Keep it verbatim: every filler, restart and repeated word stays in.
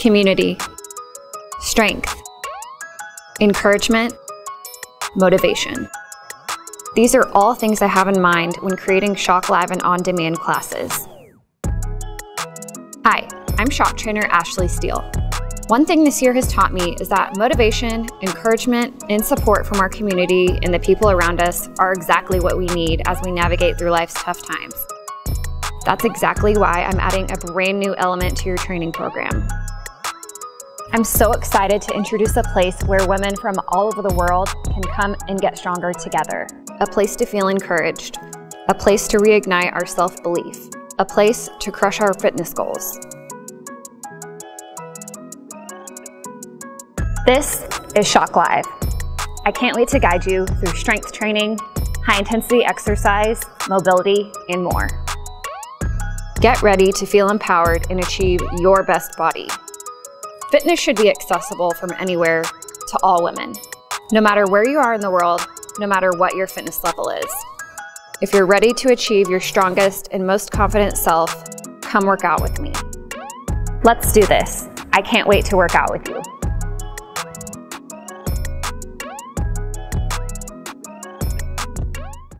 community, strength, encouragement, motivation. These are all things I have in mind when creating Shock Live and on-demand classes. Hi, I'm Shock Trainer Ashley Steele. One thing this year has taught me is that motivation, encouragement, and support from our community and the people around us are exactly what we need as we navigate through life's tough times. That's exactly why I'm adding a brand new element to your training program. I'm so excited to introduce a place where women from all over the world can come and get stronger together. A place to feel encouraged. A place to reignite our self-belief. A place to crush our fitness goals. This is Shock Live. I can't wait to guide you through strength training, high-intensity exercise, mobility, and more. Get ready to feel empowered and achieve your best body. Fitness should be accessible from anywhere to all women, no matter where you are in the world, no matter what your fitness level is. If you're ready to achieve your strongest and most confident self, come work out with me. Let's do this. I can't wait to work out with you.